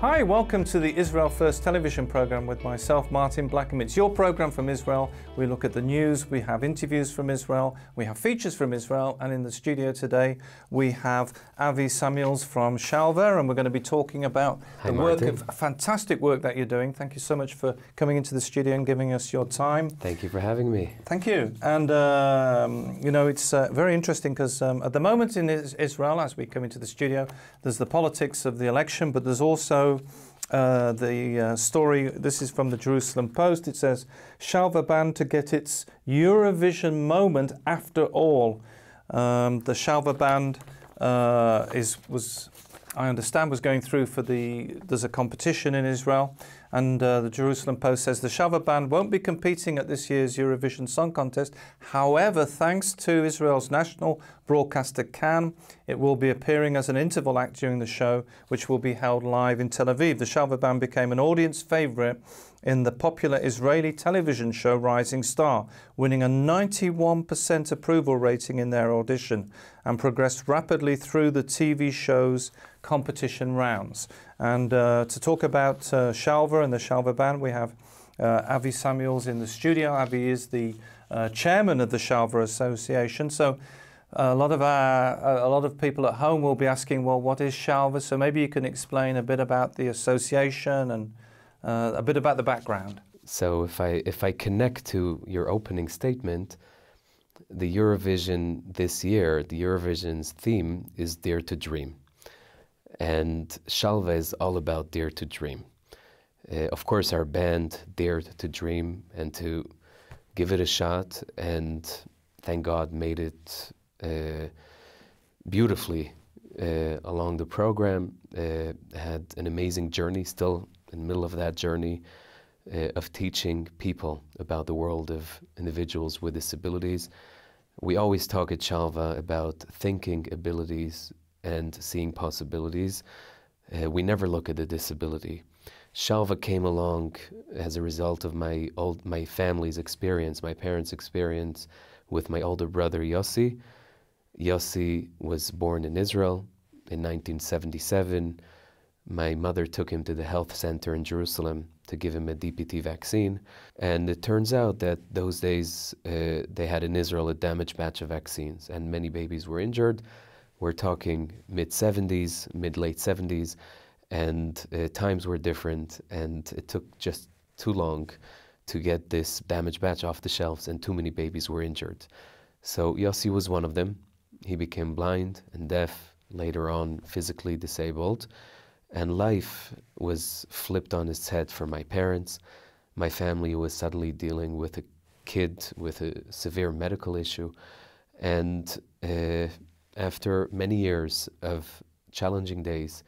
Hi, welcome to the Israel First television programme with myself, Martin Blackham. It's your programme from Israel. We look at the news, we have interviews from Israel, we have features from Israel, and in the studio today we have Avi Samuels from Shalva, and we're going to be talking about the work of fantastic work that you're doing. Thank you so much for coming into the studio and giving us your time. Thank you for having me. Thank you. And you know, it's very interesting because at the moment in Israel, as we come into the studio, there's the politics of the election, but there's also the story. This is from the Jerusalem Post. It says, Shalva Band to get its Eurovision moment after all. The Shalva Band was going through for there's a competition in Israel, and the Jerusalem Post says the Shalva Band won't be competing at this year's Eurovision Song Contest. However, thanks to Israel's national broadcaster Kan, it will be appearing as an interval act during the show, which will be held live in Tel Aviv. The Shalva Band became an audience favourite in the popular Israeli television show Rising Star, winning a 91% approval rating in their audition, and progressed rapidly through the TV show's competition rounds. And to talk about Shalva and the Shalva Band, we have Avi Samuels in the studio. Avi is the chairman of the Shalva Association. So a lot of people at home will be asking, well, what is Shalva? So maybe you can explain a bit about the association and a bit about the background. So if I connect to your opening statement, the Eurovision this year, the Eurovision's theme is Dare to Dream. And Shalva is all about Dare to Dream. Of course, our band dared to dream and to give it a shot, and thank God made it beautifully along the program. Had an amazing journey, still in the middle of that journey, of teaching people about the world of individuals with disabilities. We always talk at Shalva about thinking abilities and seeing possibilities. We never look at the disability. Shalva came along as a result of my family's experience, my parents' experience with my older brother Yossi. Yossi was born in Israel in 1977. My mother took him to the health center in Jerusalem to give him a DPT vaccine. And it turns out that those days they had in Israel a damaged batch of vaccines, and many babies were injured. We're talking mid-70s, mid-late 70s, and times were different, and it took just too long to get this damaged batch off the shelves, and too many babies were injured. So Yossi was one of them. He became blind and deaf, later on physically disabled, and life was flipped on its head for my parents. My family was suddenly dealing with a kid with a severe medical issue, and after many years of challenging days,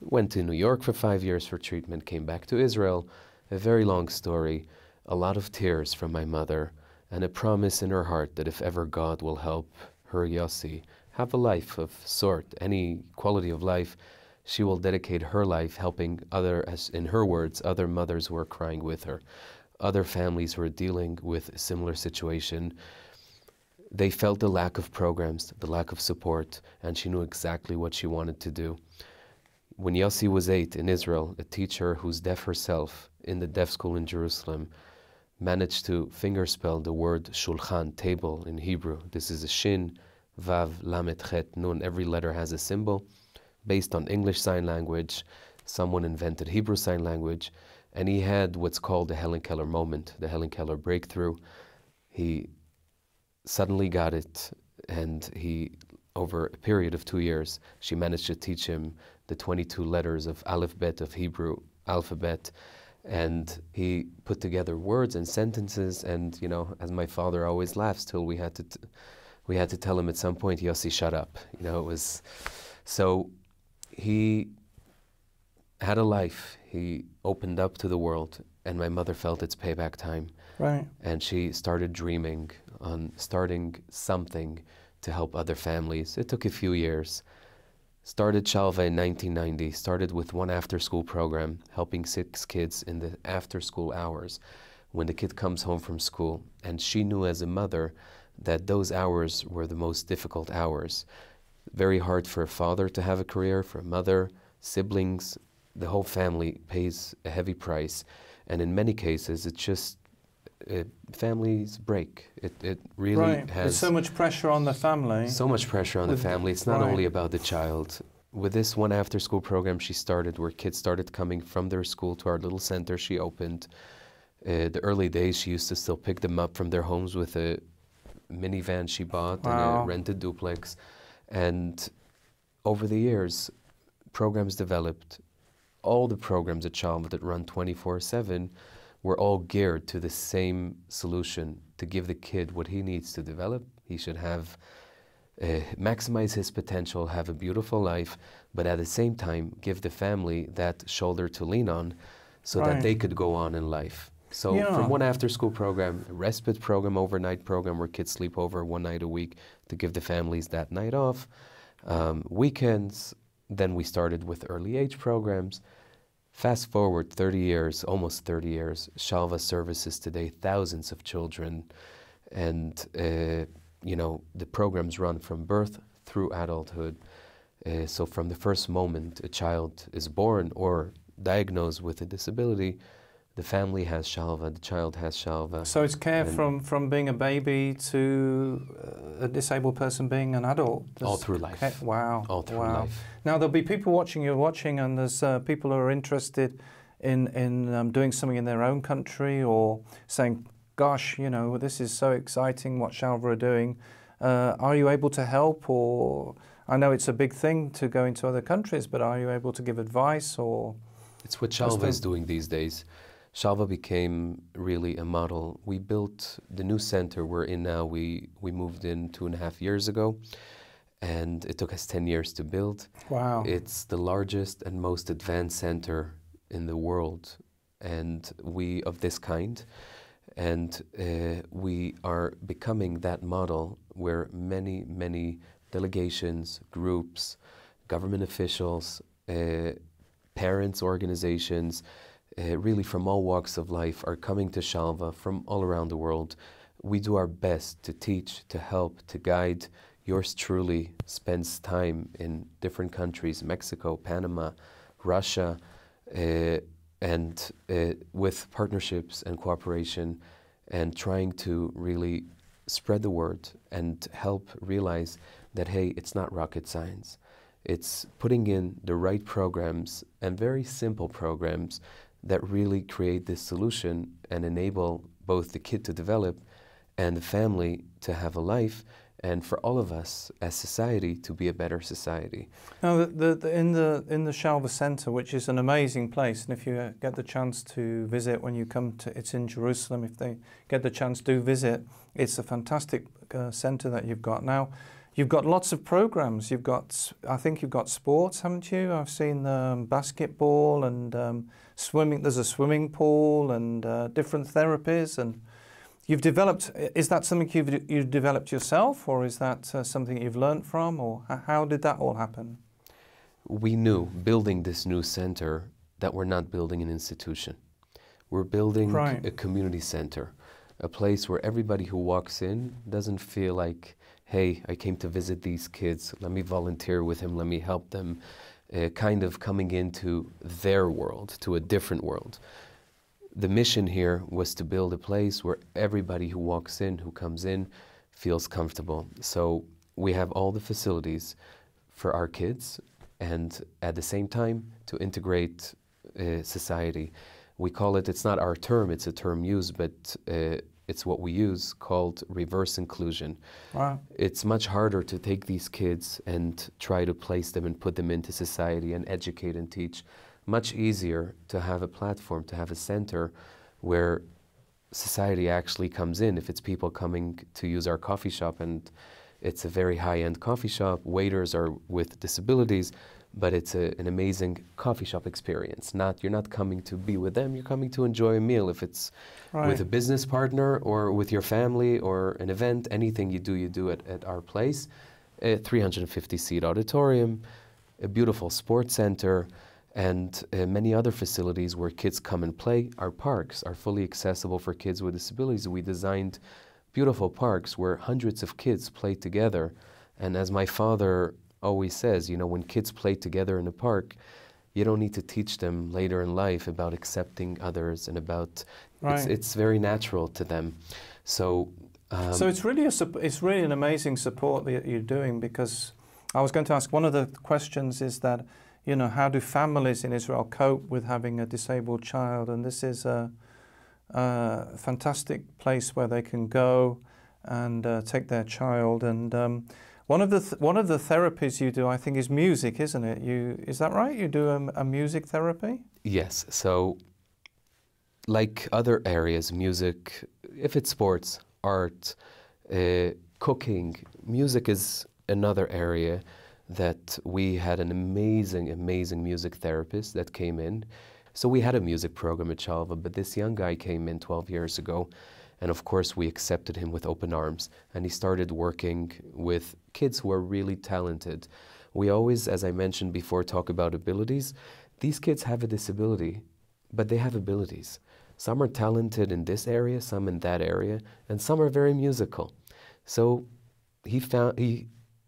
went to New York for 5 years for treatment, came back to Israel. A very long story, a lot of tears from my mother, and a promise in her heart that if ever God will help her Yossi have a life of sort, any quality of life, she will dedicate her life helping other, as in her words, other mothers who are crying with her, other families who are dealing with a similar situation. They felt the lack of programs, the lack of support, and she knew exactly what she wanted to do. When Yossi was 8 in Israel, a teacher who's deaf herself in the deaf school in Jerusalem managed to fingerspell the word shulchan, table, in Hebrew. This is a shin, vav, lamed, chet, nun. Every letter has a symbol. Based on English Sign Language, someone invented Hebrew Sign Language, and he had what's called the Helen Keller moment, the Helen Keller breakthrough. He suddenly got it, and he, over a period of 2 years, she managed to teach him the 22 letters of Aleph Bet, of Hebrew alphabet, and he put together words and sentences. And you know, as my father always laughs, till we had to tell him at some point, Yossi, shut up. You know, it was so he had a life. He opened up to the world, and my mother felt it's payback time. Right, and she started dreaming on starting something to help other families. It took a few years. Started Shalva in 1990, started with one after-school program, helping 6 kids in the after-school hours when the kid comes home from school. And she knew as a mother that those hours were the most difficult hours. Very hard for a father to have a career, for a mother, siblings, the whole family pays a heavy price, and in many cases it's just families break. It really has... There's so much pressure on the family. So much pressure on the family. It's not only about the child. With this one after-school program she started, where kids started coming from their school to our little center she opened. The early days she used to still pick them up from their homes with a minivan she bought and a rented duplex. And over the years, programs developed. All the programs at Shalva that run 24/7 were all geared to the same solution, to give the kid what he needs to develop. He should have, maximize his potential, have a beautiful life, but at the same time, give the family that shoulder to lean on so that they could go on in life. So from one after-school program, a respite program, overnight program where kids sleep over one night a week to give the families that night off, weekends, then we started with early age programs. Fast forward 30 years, almost 30 years, Shalva services today thousands of children, and you know, the programs run from birth through adulthood. So from the first moment a child is born or diagnosed with a disability, the family has Shalva, the child has Shalva. So it's care from being a baby to a disabled person being an adult. That's all through life. All through life. Now there'll be people watching and there's people who are interested in doing something in their own country, or saying, gosh, you know, this is so exciting what Shalva are doing. Are you able to help? Or I know it's a big thing to go into other countries, but are you able to give advice? Or it's what Shalva is doing these days. Shalva became really a model. We built the new center we're in now. We moved in 2.5 years ago, and it took us 10 years to build. Wow. It's the largest and most advanced center in the world, and of this kind. And we are becoming that model where many, many delegations, groups, government officials, parents, organizations, really from all walks of life are coming to Shalva from all around the world. We do our best to teach, to help, to guide. Yours truly spends time in different countries, Mexico, Panama, Russia, and with partnerships and cooperation, and trying to really spread the word and help realize that, hey, it's not rocket science. It's putting in the right programs, and very simple programs, that really create this solution and enable both the kid to develop and the family to have a life, and for all of us as society to be a better society. Now, in the Shalva Center, which is an amazing place, and if you get the chance to visit when you come to, it's in Jerusalem, if they get the chance, do visit. It's a fantastic center that you've got now. You've got lots of programs. You've got, I think you've got sports, haven't you? I've seen basketball and swimming. There's a swimming pool and different therapies. And you've developed. Is that something you've developed yourself, or is that something you've learned from, or how did that all happen? We knew building this new center that we're not building an institution. We're building a community center, a place where everybody who walks in doesn't feel like, hey, I came to visit these kids, let me volunteer with them, let me help them, kind of coming into their world, to a different world. The mission here was to build a place where everybody who walks in, who comes in, feels comfortable. So we have all the facilities for our kids, and at the same time, to integrate society. We call it, it's not our term, it's a term used, but it's what we use, called reverse inclusion. Wow. It's much harder to take these kids and try to place them and put them into society and educate and teach. Much easier to have a platform, to have a center where society actually comes in. If it's people coming to use our coffee shop, and it's a very high-end coffee shop, waiters are with disabilities, but it's an amazing coffee shop experience. You're not coming to be with them, you're coming to enjoy a meal. If it's with a business partner or with your family or an event, anything you do it at our place. A 350-seat auditorium, a beautiful sports center, and many other facilities where kids come and play. Our parks are fully accessible for kids with disabilities. We designed beautiful parks where hundreds of kids play together. And as my father always says, you know, when kids play together in a park, you don't need to teach them later in life about accepting others and about, right. It's very natural to them. So, so it's really an amazing support that you're doing, because I was going to ask, one of the questions is that, you know, how do families in Israel cope with having a disabled child? And this is a fantastic place where they can go and take their child. And one of the therapies you do, I think, is music, isn't it? Is that right? You do a music therapy? Yes. So, like other areas, music, if it's sports, art, cooking, music is another area that we had an amazing, amazing music therapist that came in. So we had a music program at Shalva, but this young guy came in 12 years ago, and of course we accepted him with open arms, and he started working with kids who are really talented. We always, as I mentioned before, talk about abilities. These kids have a disability, but they have abilities. Some are talented in this area, some in that area, and some are very musical. So he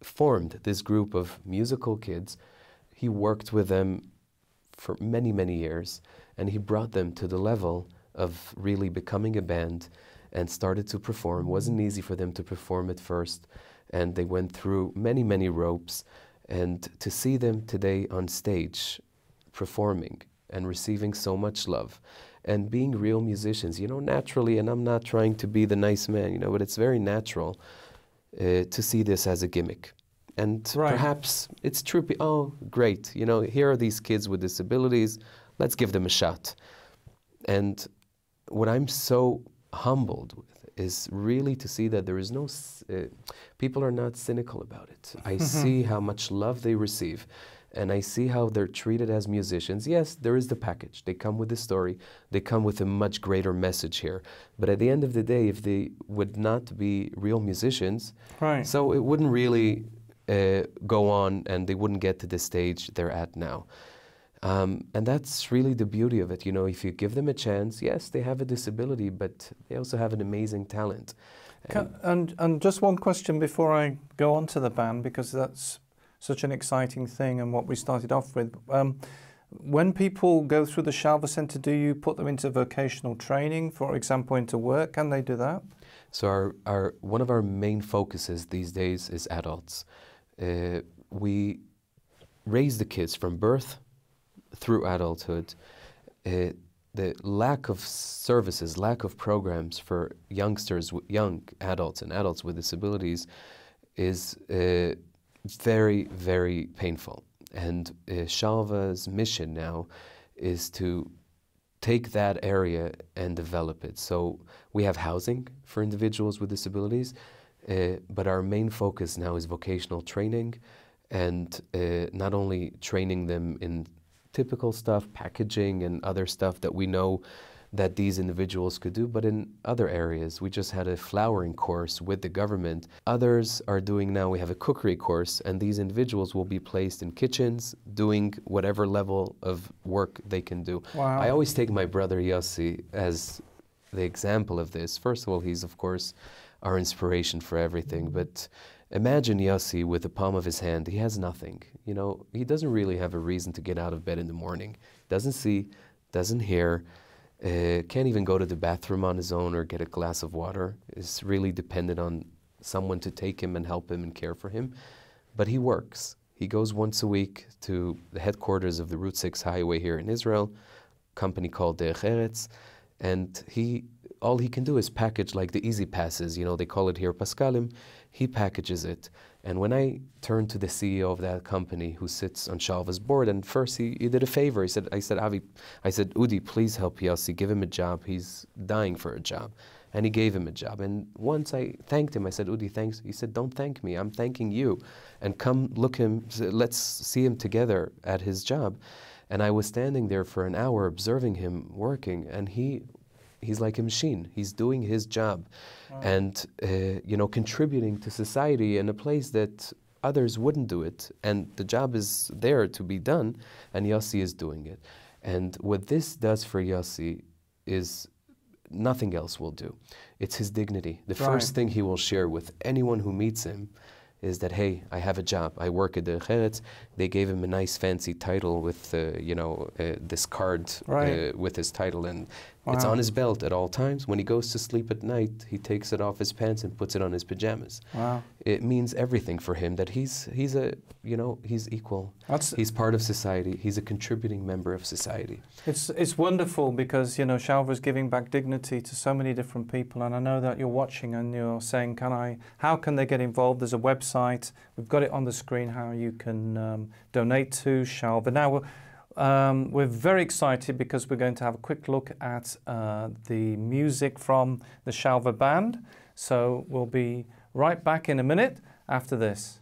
formed this group of musical kids. He worked with them for many, many years, and he brought them to the level of really becoming a band and started to perform. It wasn't easy for them to perform at first, and they went through many, many ropes. And to see them today on stage performing and receiving so much love and being real musicians, you know, naturally, and I'm not trying to be the nice man, you know, but it's very natural to see this as a gimmick. And right. Perhaps it's true, oh, great, you know, here are these kids with disabilities, let's give them a shot. And what I'm so humbled with is really to see that there is no, people are not cynical about it. I see how much love they receive, and I see how they're treated as musicians. Yes, there is the package. They come with the story. They come with a much greater message here. But at the end of the day, if they would not be real musicians, right. So it wouldn't really go on, and they wouldn't get to the stage they're at now. And that's really the beauty of it. You know, if you give them a chance, yes, they have a disability, but they also have an amazing talent. And just one question before I go on to the band, because that's such an exciting thing, and what we started off with. When people go through the Shalva Center, do you put them into vocational training, for example, into work? Can they do that? So one of our main focuses these days is adults. We raise the kids from birth through adulthood. The lack of services, lack of programs for youngsters, young adults and adults with disabilities is very, very painful. And Shalva's mission now is to take that area and develop it. So we have housing for individuals with disabilities, but our main focus now is vocational training, and not only training them in typical stuff, packaging and other stuff that we know that these individuals could do, but in other areas. We just had a flowering course with the government. Others are doing now, we have a cookery course, and these individuals will be placed in kitchens doing whatever level of work they can do. Wow. I always take my brother Yossi as the example of this. First of all, he's of course our inspiration for everything, but imagine Yossi with the palm of his hand. He has nothing. You know, he doesn't really have a reason to get out of bed in the morning. Doesn't see, doesn't hear, can't even go to the bathroom on his own or get a glass of water. It's really dependent on someone to take him and help him and care for him. But he works. He goes once a week to the headquarters of the Route 6 highway here in Israel, a company called Der Heretz, and all he can do is package, like the easy passes, you know, they call it here Pascalim. He packages it. And when I turned to the CEO of that company, who sits on Shalva's board, and first he did a favor. He said, I said, Udi, please help Yossi, give him a job. He's dying for a job. And he gave him a job. And once I thanked him, I said, Udi, thanks. He said, don't thank me. I'm thanking you. And come look him, let's see him together at his job. And I was standing there for an hour observing him working, and he's like a machine. He's doing his job, wow. And you know, contributing to society in a place that others wouldn't do it. And the job is there to be done, and Yossi is doing it. And what this does for Yossi is nothing else will do. It's his dignity. The right. First thing he will share with anyone who meets him is that, hey, I have a job, I work at Der Heretz. They gave him a nice fancy title with, this card with his title, and it's on his belt at all times. When he goes to sleep at night, he takes it off his pants and puts it on his pajamas. Wow! It means everything for him that he's equal. He's part of society. He's a contributing member of society. It's wonderful because Shalva's giving back dignity to so many different people, and I know that you're watching and you're saying, how can they get involved? There's a website. We've got it on the screen. How you can donate to Shalva. Now we're very excited because we're going to have a quick look at the music from the Shalva Band. So we'll be right back in a minute after this.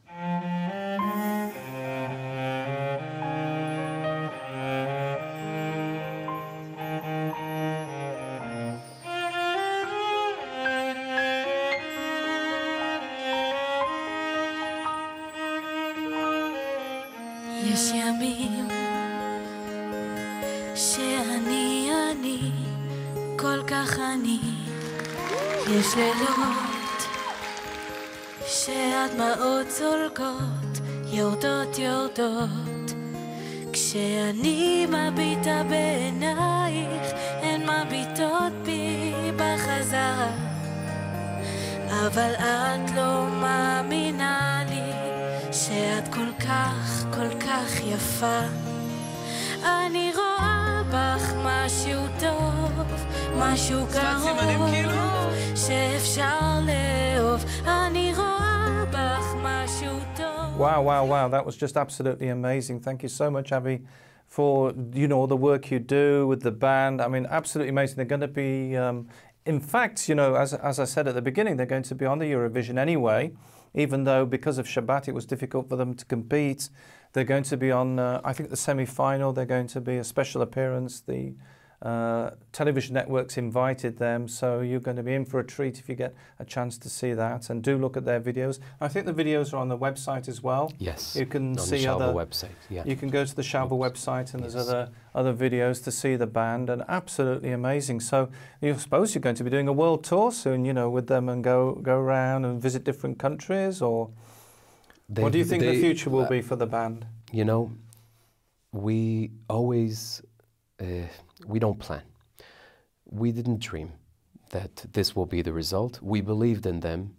יש לילות שהדמעות צולקות, יורדות יורדות, כשאני מביטה בעינייך, הן מביטות בי בחזרה, אבל את לא מאמינה לי שאת כל כך כל כך יפה. אני רואה בך משהו טוב, משהו קרוב Wow, wow, wow. That was just absolutely amazing. Thank you so much, Avi, for, all the work you do with the band. I mean, absolutely amazing. They're going to be, in fact, as I said at the beginning, they're going to be on the Eurovision anyway, even though because of Shabbat it was difficult for them to compete. They're going to be on, I think, the semi-final. They're going to be a special appearance. The television networks invited them, so you're going to be in for a treat if you get a chance to see that. And do look at their videos. I think the videos are on the website as well. Yes, you can see the Shalva website. Yeah, you can go to the Shalva website, and there's other videos to see the band, and absolutely amazing. So you suppose you're going to be doing a world tour soon, with them, and go around and visit different countries, or what do you think the future will be for the band? We always. We don't plan. We didn't dream that this will be the result. We believed in them,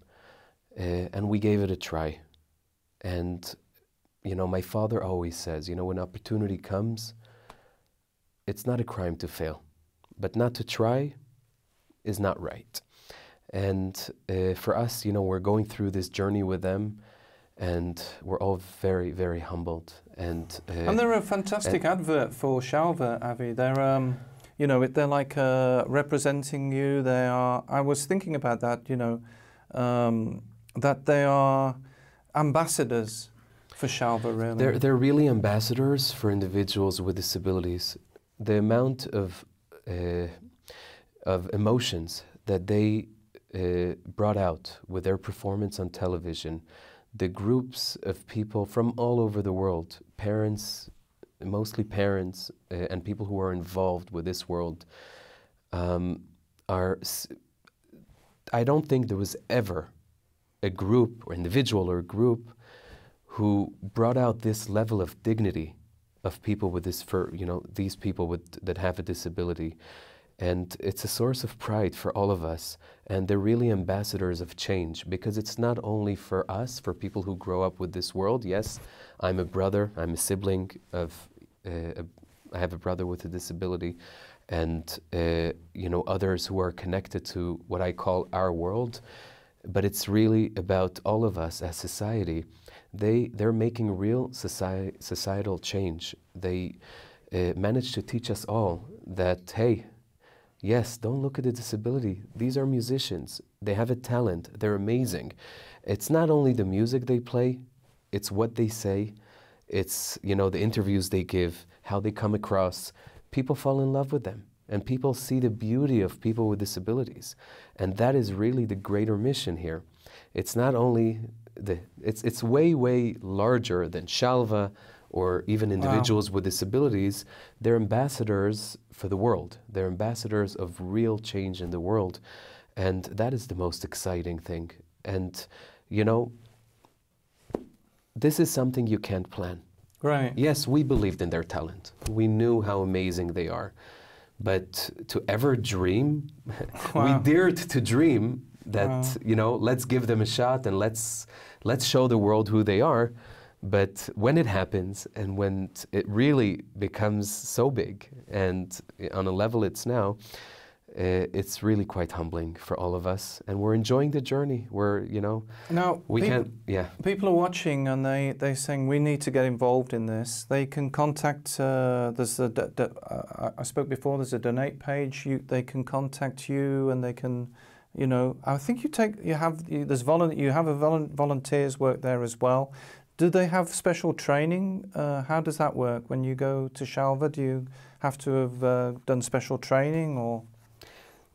and we gave it a try. And, my father always says, when opportunity comes, it's not a crime to fail, but not to try is not right. And for us, we're going through this journey with them, and we're all very, very humbled. And they're a fantastic advert for Shalva, Avi. They're, they're like representing you. They are. I was thinking about that. That they are ambassadors for Shalva. Really, they're really ambassadors for individuals with disabilities. The amount of emotions that they brought out with their performance on television. The groups of people from all over the world, parents, mostly parents, and people who are involved with this world, I don't think there was ever a group or individual or group who brought out this level of dignity of people with this, these people that have a disability. And it's a source of pride for all of us, and they're really ambassadors of change, because it's not only for us, for people who grow up with this world. Yes, I'm a brother, I'm a sibling of, I have a brother with a disability, and others who are connected to what I call our world, but it's really about all of us as society. They're making real societal change. They managed to teach us all that, hey, yes, don't look at the disability. These are musicians. They have a talent. They're amazing. It's not only the music they play, it's what they say, it's the interviews they give, how they come across. People fall in love with them, and people see the beauty of people with disabilities. And that is really the greater mission here. It's not only it's way, way larger than Shalva, or even individuals with disabilities. They're ambassadors for the world. They're ambassadors of real change in the world. And that is the most exciting thing. And, this is something you can't plan. Right. Yes, we believed in their talent. We knew how amazing they are. But to ever dream, wow. We dared to dream that, wow. You know, let's give them a shot and let's show the world who they are. But when it happens and when it really becomes so big and on a level it's now, it's really quite humbling for all of us, and we're enjoying the journey. We're, you know, now we can't. Yeah, people are watching, and they're saying we need to get involved in this. They can contact. There's a. I spoke before. There's a donate page. They can contact you, and they can, you know. I think you take. You have. There's volunteers work there as well. Do they have special training? How does that work when you go to Shalva? Do you have to have done special training or?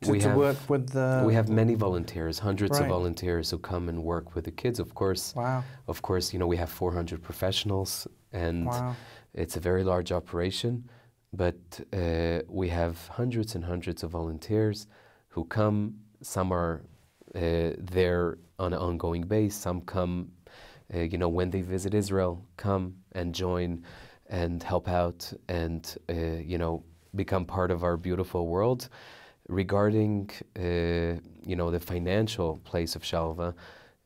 To work with the... We have many volunteers, hundreds right. of volunteers who come and work with the kids, of course. Wow. Of course, you know, we have 400 professionals, and wow. It's a very large operation, but we have hundreds and hundreds of volunteers who come. Some are there on an ongoing base. Some come, you know, when they visit Israel, come and join and help out and, you know, become part of our beautiful world. Regarding, you know, the financial place of Shalva,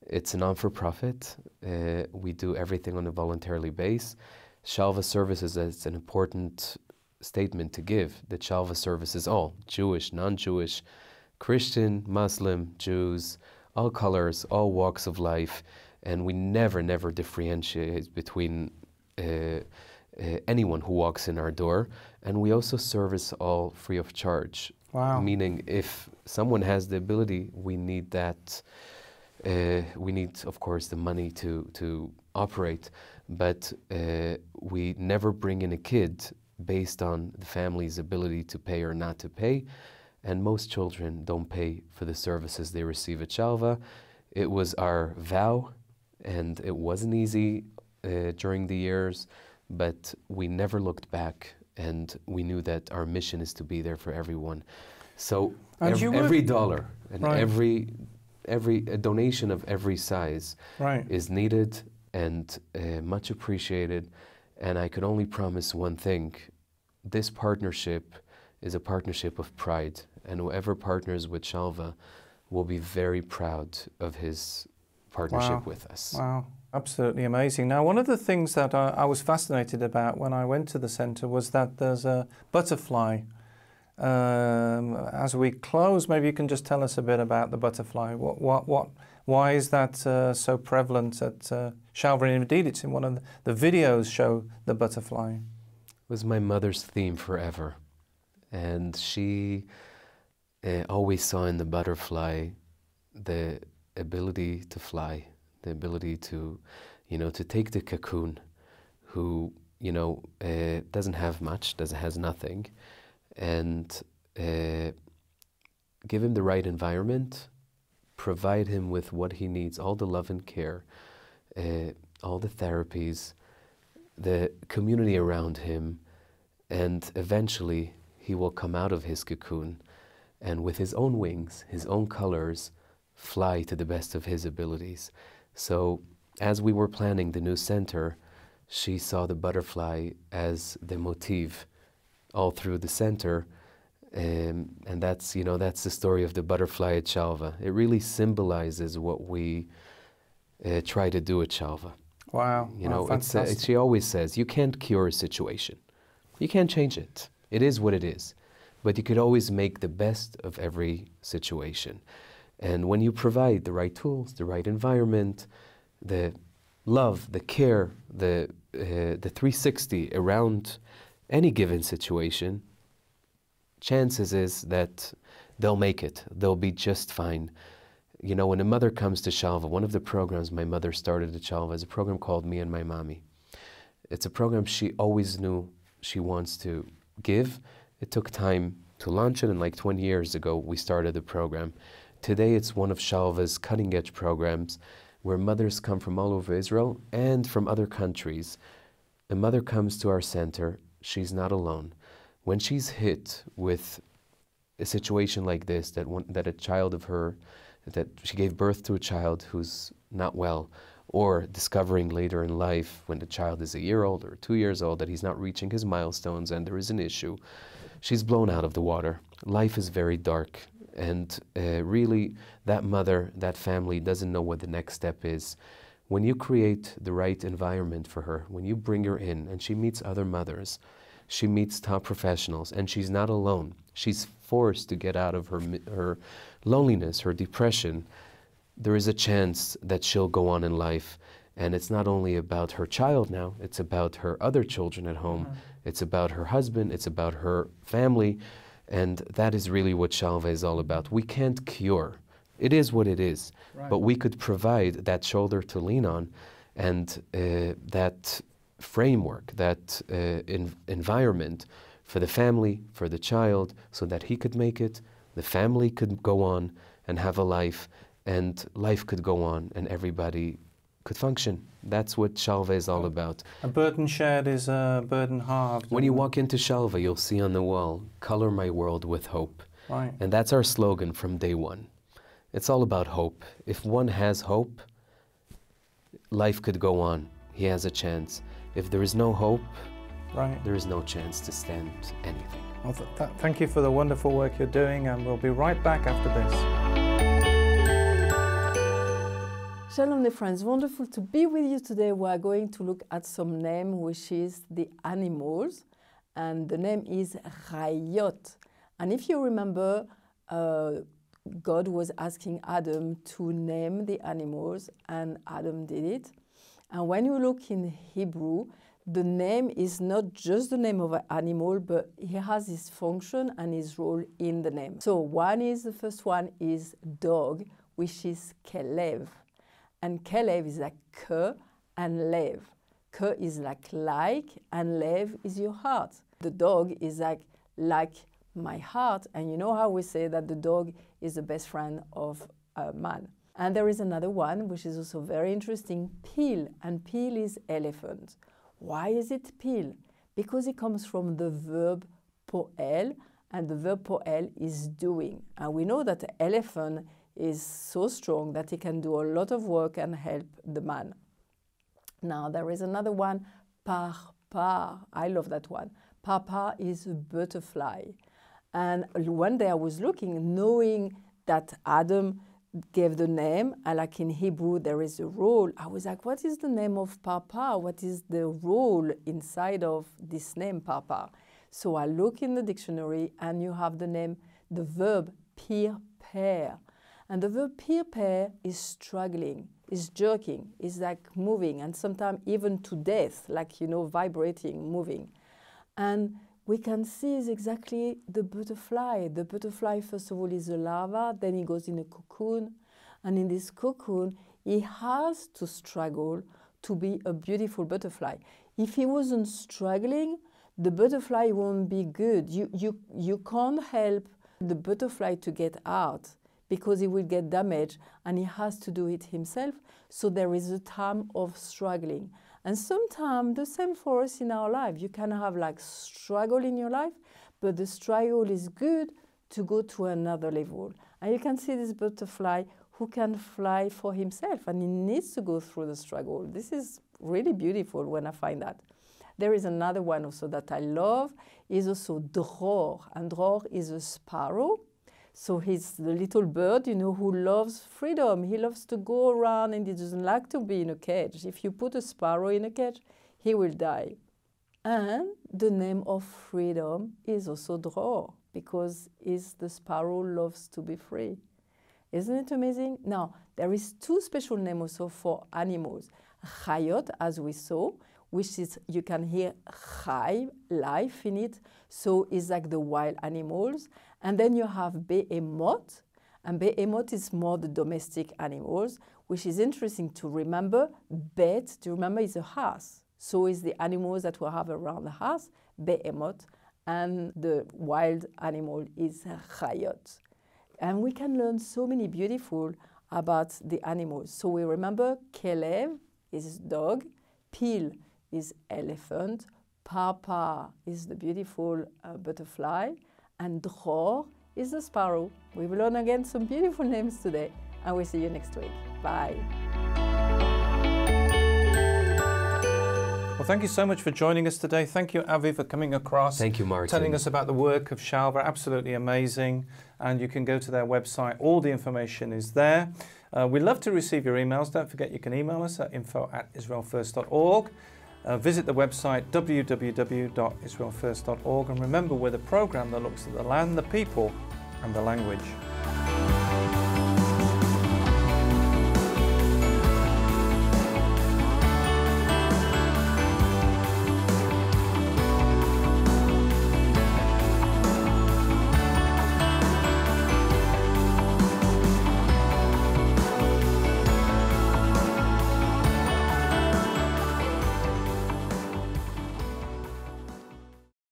it's a non-for-profit. We do everything on a voluntarily base. Shalva services, it's an important statement to give, that Shalva services all, Jewish, non-Jewish, Christian, Muslim, Jews, all colors, all walks of life, and we never, never differentiate between anyone who walks in our door, and we also service all free of charge. Wow. Meaning, if someone has the ability, we need that. We need, of course, the money to operate, but we never bring in a kid based on the family's ability to pay or not to pay, and most children don't pay for the services they receive at Shalva. It was our vow, and it wasn't easy during the years, but we never looked back. And we knew that our mission is to be there for everyone. So every dollar and right. every donation of every size right. is needed and much appreciated. And I could only promise one thing. This partnership is a partnership of pride. And whoever partners with Shalva will be very proud of his partnership wow. with us. Wow. Absolutely amazing. Now, one of the things that I was fascinated about when I went to the centre was that there's a butterfly. As we close, maybe you can just tell us a bit about the butterfly. Why is that so prevalent at Shalva? And indeed, it's in one of the videos show the butterfly. It was my mother's theme forever. And she always saw in the butterfly the ability to fly. The ability to, you know, to take the cocoon, who, you know, doesn't have much, has nothing, and give him the right environment, provide him with what he needs, all the love and care, all the therapies, the community around him, and eventually he will come out of his cocoon and with his own wings, his own colors, fly to the best of his abilities. So as we were planning the new center, she saw the butterfly as the motif all through the center. And that's, you know, that's the story of the butterfly at Shalva. It really symbolizes what we try to do at Shalva. Wow. You know, it's, she always says, you can't cure a situation. You can't change it. It is what it is. But you could always make the best of every situation. And when you provide the right tools, the right environment, the love, the care, the 360 around any given situation, chances is that they'll make it. They'll be just fine. You know, when a mother comes to Shalva, one of the programs my mother started at Shalva is a program called Me and My Mommy. It's a program she always knew she wants to give. It took time to launch it, and like 20 years ago, we started the program. Today, it's one of Shalva's cutting-edge programs where mothers come from all over Israel and from other countries. A mother comes to our center. She's not alone. When she's hit with a situation like this, that a child of her, that she gave birth to a child who's not well, or discovering later in life when the child is a year old or 2 years old that he's not reaching his milestones and there is an issue, she's blown out of the water. Life is very dark, and really that mother, that family doesn't know what the next step is. When you create the right environment for her, when you bring her in and she meets other mothers, she meets top professionals, and she's not alone. She's forced to get out of her loneliness, her depression. There is a chance that she'll go on in life, and it's not only about her child now, it's about her other children at home, it's about her husband, it's about her family, and that is really what Shalva is all about. We can't cure. It is what it is, right, but we could provide that shoulder to lean on and that framework, that environment for the family, for the child, so that he could make it, the family could go on and have a life, and life could go on and everybody could function. That's what Shalva is all about. A burden shared is a burden halved. When you walk into Shalva, you'll see on the wall, "Color my world with hope." Right. And that's our slogan from day one. It's all about hope. If one has hope, life could go on. He has a chance. If there is no hope, right, there is no chance to stand anything. Well, thank you for the wonderful work you're doing, and we'll be right back after this. Shalom, dear friends, wonderful to be with you today. We are going to look at some name, which is the animals, and the name is Chayot. And if you remember, God was asking Adam to name the animals, and Adam did it. And when you look in Hebrew, the name is not just the name of an animal, but he has his function and his role in the name. So one is, the first one is dog, which is Kelev. And Kelev is like ke and lev. Ke is like, and lev is your heart. The dog is like my heart. And you know how we say that the dog is the best friend of a man. And there is another one, which is also very interesting, peel. And peel is elephant. Why is it peel? Because it comes from the verb poel, and the verb poel is doing. And we know that the elephant is so strong that he can do a lot of work and help the man. Now there is another one, par-par. I love that one. Par-par is a butterfly. And one day I was looking, knowing that Adam gave the name, and like in Hebrew there is a role, I was like, what is the name of par-par? What is the role inside of this name par-par? So I look in the dictionary and you have the name, the verb pir-per. And the verb pir-per is struggling, is jerking, is like moving, and sometimes even to death, like, you know, vibrating, moving. And we can see is exactly the butterfly. The butterfly, first of all, is a larva, then he goes in a cocoon. And in this cocoon, he has to struggle to be a beautiful butterfly. If he wasn't struggling, the butterfly won't be good. You can't help the butterfly to get out, because he will get damaged, and he has to do it himself. So there is a time of struggling. And sometimes the same for us in our life. You can have like struggle in your life, but the struggle is good to go to another level. And you can see this butterfly who can fly for himself, and he needs to go through the struggle. This is really beautiful when I find that. There is another one also that I love, is also dror, and dror is a sparrow. So he's the little bird, you know, who loves freedom. He loves to go around, and he doesn't like to be in a cage. If you put a sparrow in a cage, he will die. And the name of freedom is also Dror, because the sparrow loves to be free. Isn't it amazing? Now, there is two special names also for animals. Chayot, as we saw, which is, you can hear chai, life in it, so it's like the wild animals. And then you have behemoth, and behemoth is more the domestic animals, which is interesting to remember. Bet, do you remember, is a house. So is the animals that we have around the house, behemoth, and the wild animal is chayot. And we can learn so many beautiful about the animals. So we remember kelev is dog, pil is elephant, papa is the beautiful butterfly, and dror is the sparrow. We will learn again some beautiful names today, and we'll see you next week. Bye. Well, thank you so much for joining us today. Thank you, Avi, for coming across. Thank you, Martin. Telling us about the work of Shalva. Absolutely amazing. And you can go to their website. All the information is there. We love to receive your emails. Don't forget you can email us at info@israelfirst.org. Visit the website www.israelfirst.org, and remember, we're the programme that looks at the land, the people and the language.